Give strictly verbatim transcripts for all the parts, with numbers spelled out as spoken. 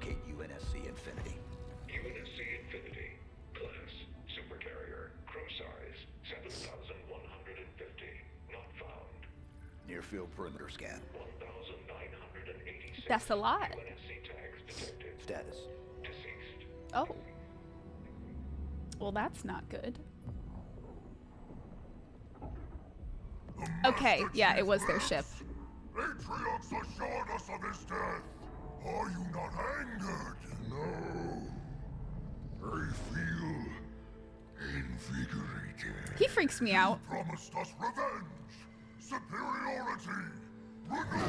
locate U N S C Infinity. U N S C Infinity. Class, supercarrier, crew size, seven thousand one hundred fifty. Not found. Near field perimeter scan. one thousand nine hundred eighty-six. That's a lot. U N S C tags detected. Status. Deceased. Oh. Well, that's not good. Okay, yeah, it was their ship. Atriox assured us of his death. Are you not angered? No. I feel invigorated. He freaks me out. You promised us revenge, superiority, renewal.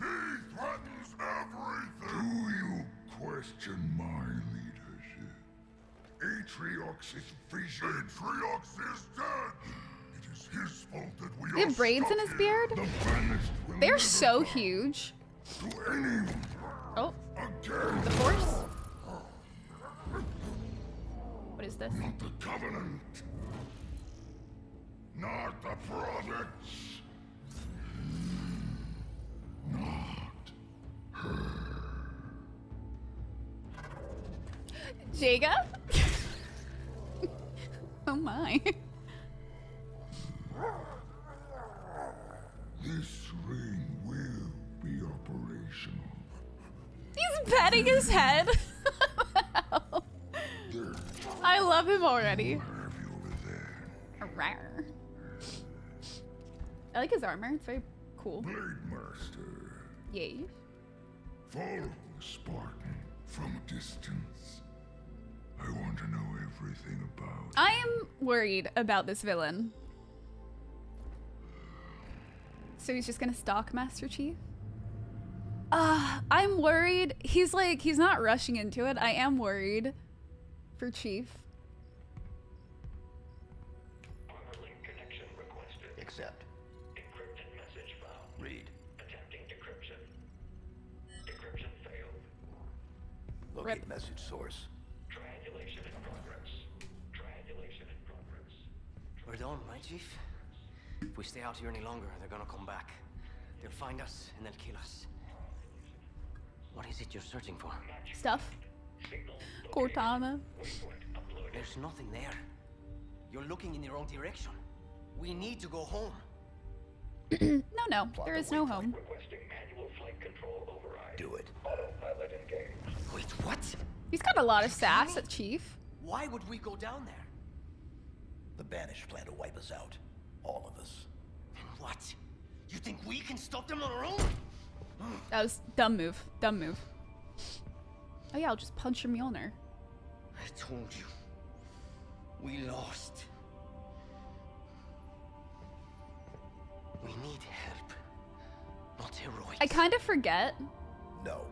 He threatens everything. Do you question my leadership? Atriox is vision. Atriox is dead. It is his fault that we are. They have braids in his beard? The They're so huge. To any oh. Again. The force? What is this? Not the covenant. Not the prophets. Not her. Jaga? Oh my. This ring will be operational. He's patting his head. Wow. I love him already. Where have you over there? Rawr. I like his armor. It's very cool. Blade Master. Yay. Follow the Spartan from a distance. I want to know everything about. I am worried about this villain. So he's just gonna stalk Master Chief? Uh, I'm worried. He's like, he's not rushing into it. I am worried for Chief. Armor link connection requested. Accept. Encrypted message found. Read. Attempting decryption. Decryption failed. Locate Rip. Message source. Triangulation in progress. Triangulation in progress. We're done, right, Chief? If we stay out here any longer, they're gonna come back. They'll find us, and they'll kill us. What is it you're searching for? Stuff. Cortana. There's nothing there. You're looking in the wrong direction. We need to go home. No, no. There is no home. Do it. Autopilot engaged. Wait, what? He's got a lot of sass at Chief. Why would we go down there? The Banished plan to wipe us out. All of us. Then what? You think we can stop them on our own? That was dumb move. Dumb move. Oh yeah, I'll just punch your Mjolnir. I told you. We lost. We need help. Not heroics. I kind of forget. No.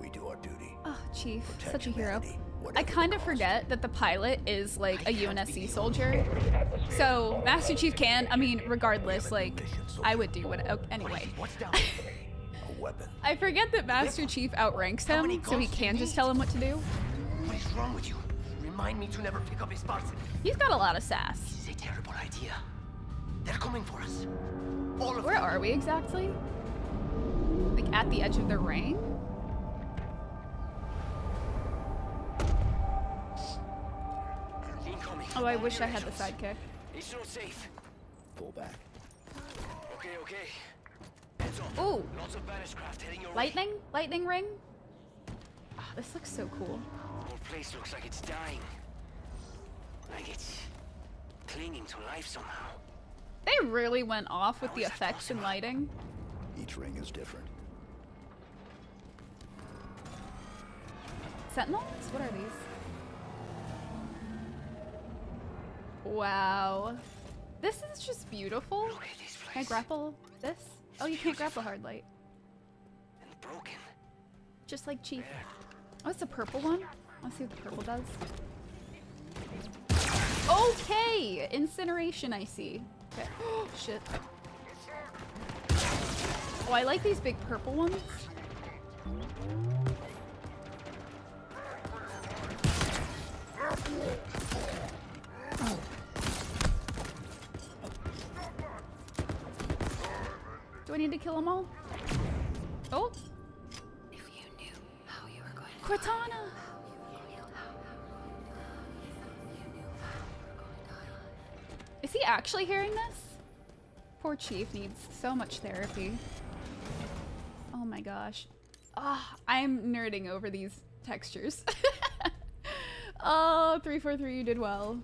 We do our duty. Oh, Chief. Protect such a humanity, hero. I kind of forget that the pilot is like I a U N S C soldier. So Master Chief can, I mean, regardless, like, I would do what, oh, anyway. What's down? A weapon. I forget that Master Chief outranks him, so he can just tell him what to do. What is wrong with you? Remind me to never pick up his parts. He's got a lot of sass. This is a terrible idea. They're coming for us. All of Where them. Are we exactly? Like at the edge of the ring? Oh, I wish I had the sidekick. It's not safe. Pull back. Okay, okay. Oh. Lots of Banished craft heading your lightning? Way. Lightning ring? Oh, this looks so cool. The whole place looks like it's dying. Like it's clinging to life somehow. They really went off with How the effects and lighting. Each ring is different. Sentinels? What are these? Wow. This is just beautiful. Look at this place. Can I grapple this? It's oh, you beautiful. Can't grapple hard light. And broken. Just like Chief. Oh, it's a purple one. Let's see what the purple does. Okay! Incineration, I see. Okay. Oh, shit. Oh, I like these big purple ones. Do I need to kill them all? Oh! If you knew how you were Cortana! Is he actually hearing this? Poor Chief needs so much therapy. Oh my gosh. Oh, I'm nerding over these textures. Oh, three four three, you did well.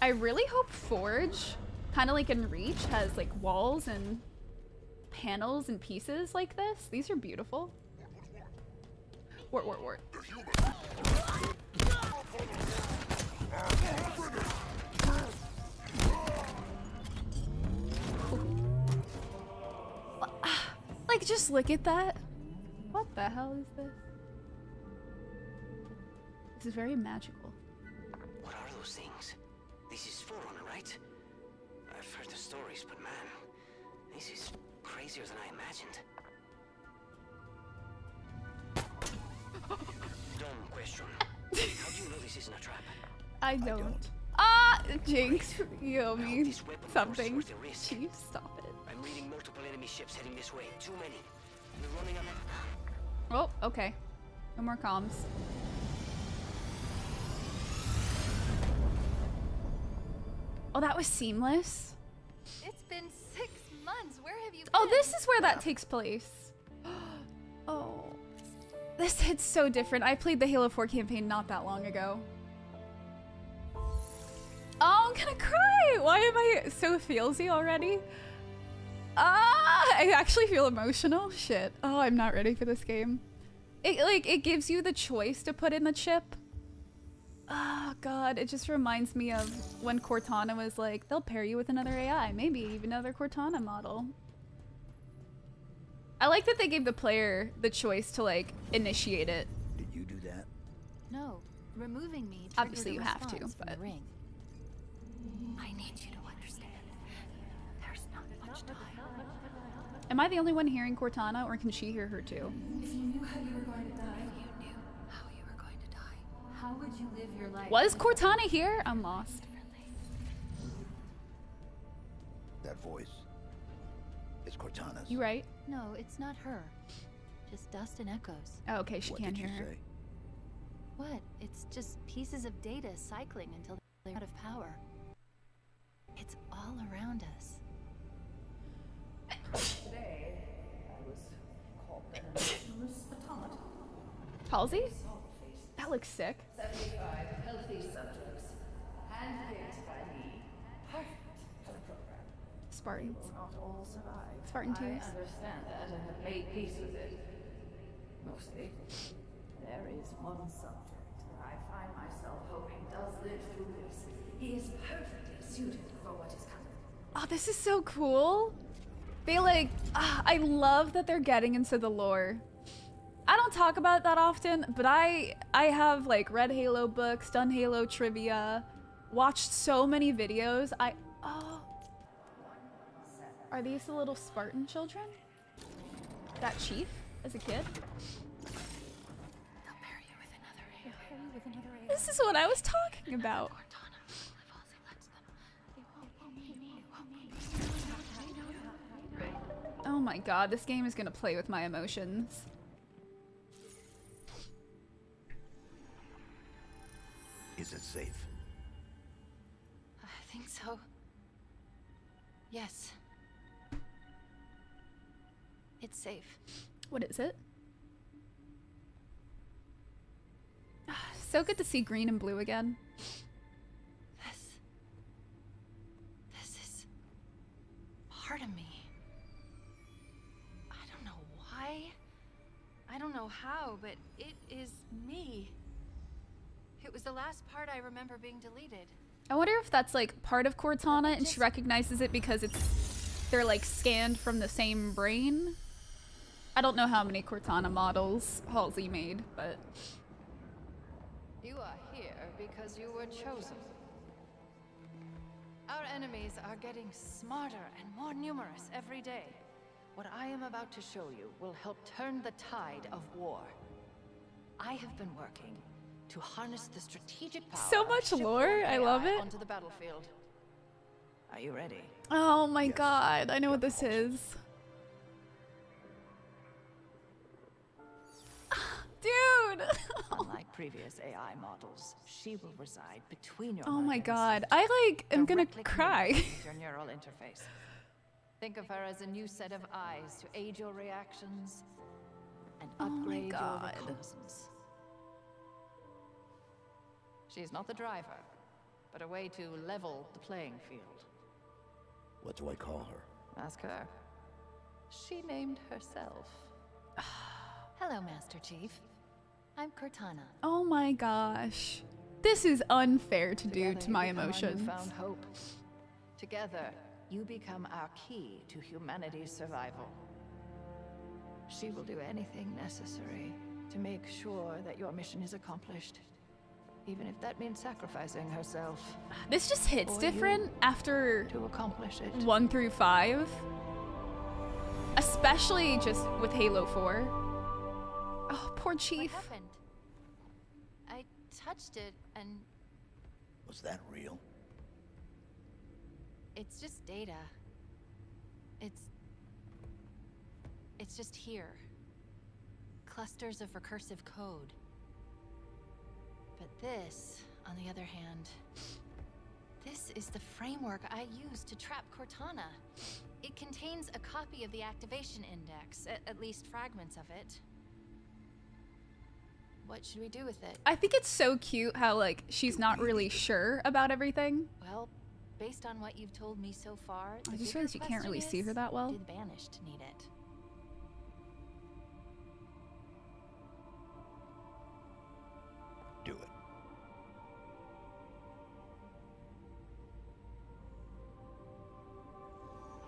I really hope Forge, kind of like in Reach, has like walls and panels and pieces like this. These are beautiful. Wart, wart, wart. Like, just look at that. What the hell is this? This is very magical. What are those things? This is Forerunner, right? I've heard the stories, but man, this is crazier than I imagined. Dumb question. How do you know this isn't a trap? I don't. I don't. Ah, Jinx, you owe me something. Chief, stop it. I'm reading multiple enemy ships heading this way. Too many. You're running on. Oh, okay. No more comms. Oh, that was seamless. It's been six months. Where have you been? Oh, this is where that takes place. Oh. This hits so different. I played the Halo four campaign not that long ago. Oh, I'm gonna cry! Why am I so feelsy already? Ah, I actually feel emotional. Shit. Oh, I'm not ready for this game. It, like, it gives you the choice to put in the chip. Oh god, it just reminds me of when Cortana was like, they'll pair you with another A I, maybe even another Cortana model. I like that they gave the player the choice to like initiate it. Did you do that? No, removing me. Obviously, you have to. But ring. I need you to understand. There's not much time. Am I the only one hearing Cortana, or can she hear her too? If you knew how you were going to die. How would you live your life? Was Cortana here? I'm lost. That voice is Cortana's. You right? No, it's not her. Just dust and echoes. Oh, okay, she can't hear her. What? It's just pieces of data cycling until they're out of power. It's all around us. Today, I was called the Patana. Halsey? That looks sick. seventy-five healthy subjects. Handpicked by me. Perfect for the program. Spartans. They will not all survive. Spartan tears. I understand that and have made peace with it. Mostly. There is one subject that I find myself hoping does live through this. He is perfectly suited for what is coming. Oh, this is so cool. They like, ah, I love that they're getting into the lore. I don't talk about it that often, but I I have like read Halo books, done Halo trivia, watched so many videos. I oh, are these the little Spartan children? That Chief as a kid? They'll marry you with another A I. With another A I. This is what I was talking about. Oh my god, this game is gonna play with my emotions. Is it safe? I think so. Yes. It's safe. What is it? So good to see green and blue again. This... This is... part of me. I don't know why. I don't know how, but it is me. It was the last part I remember being deleted. I wonder if that's like part of Cortana and she recognizes it because it's they're like scanned from the same brain. I don't know how many Cortana models Halsey made, but you are here because you were chosen. Our enemies are getting smarter and more numerous every day. What I am about to show you will help turn the tide of war. I have been working to harness the strategic power. So much lore, I love it. Onto the battlefield. Are you ready? Oh my yes. god, I know what this is. previous A I models. She will reside between your Oh my god, I like am gonna cry. Your neural interface. Think of her as a new set of eyes to aid your reactions and oh upgrade my god. your reconnaissance. She's not the driver, but a way to level the playing field. What do I call her? Ask her. She named herself. Hello, Master Chief. I'm Cortana. Oh my gosh. This is unfair to Together do to my emotions. Found hope. Together, you become our key to humanity's survival. She will do anything necessary to make sure that your mission is accomplished, even if that means sacrificing herself. This just hits different after to accomplish it. One through five. Especially just with Halo four. Oh, poor Chief. What happened? I touched it and... Was that real? It's just data. It's... It's just here. Clusters of recursive code. But this, on the other hand... This is the framework I used to trap Cortana. It contains a copy of the activation index, at, at least fragments of it. What should we do with it? I think it's so cute how, like, she's not really sure about everything. Well, based on what you've told me so far, I just realized you can't really see her that well. Did Banished need it? Do it.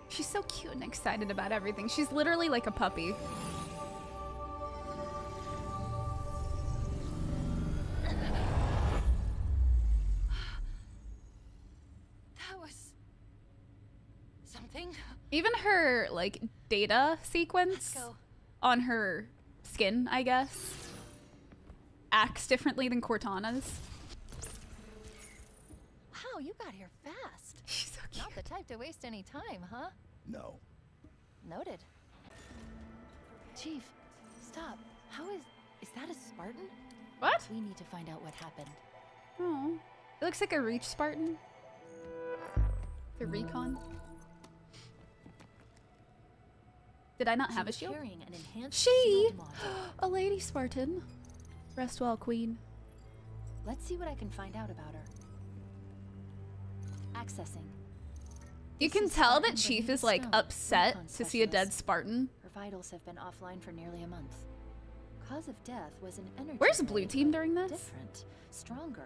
She's so cute and excited about everything. She's literally like a puppy. Even her, like, data sequence on her skin, I guess, acts differently than Cortana's. Wow, you got here fast. She's so cute. Not the type to waste any time, huh? No. Noted. Chief, stop. How is... Is that a Spartan? What? We need to find out what happened. Oh. It looks like a Reach Spartan. The recon. Did I not have a shield? An she, shield a lady Spartan. Rest well, Queen. Let's see what I can find out about her. Accessing. You this can tell Spartan that Chief is like upset to see a dead Spartan. Her vitals have been offline for nearly a month. Cause of death was an energy. Where's Blue Team during this? Different, stronger.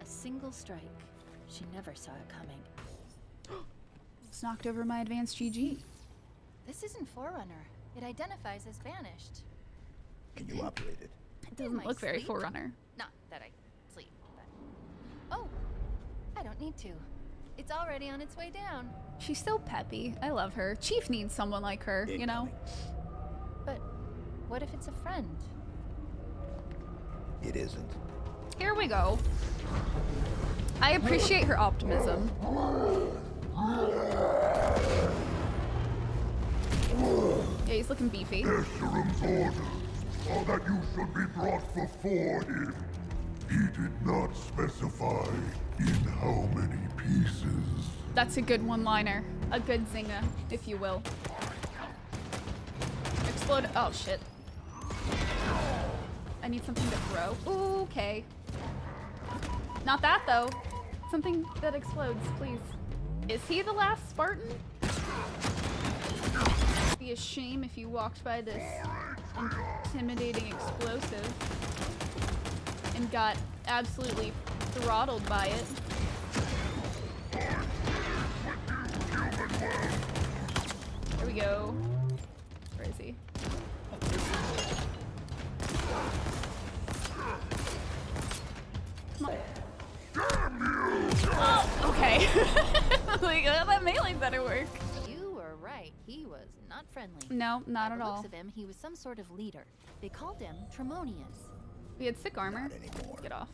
A single strike. She never saw it coming. It's knocked over my AdvancedGG. This isn't Forerunner. It identifies as Banished. Can you operate it? It doesn't look very Forerunner. Not that I sleep, but... Oh! I don't need to. It's already on its way down. She's so peppy. I love her. Chief needs someone like her, you know? But what if it's a friend? It isn't. Here we go. I appreciate her optimism. Yeah, he's looking beefy. Esterim's order, or that you should be brought before him. He did not specify in how many pieces. That's a good one-liner. A good zinger, if you will. Explode. Oh, shit. I need something to throw. Ooh, okay. Not that, though. Something that explodes, please. Is he the last Spartan? It'd be a shame if you walked by this intimidating explosive and got absolutely throttled by it. There we go. Where is he? Come on. Oh, okay. I'm like, oh, that melee better work. He was not friendly. No, not at all. By the looks of him, he was some sort of leader. They called him Tremonius. He had sick armor. Get off.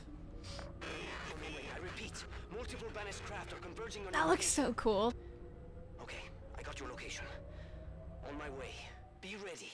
I repeat, multiple Banished craft are converging on. That looks so cool. Okay, I got your location. On my way. Be ready.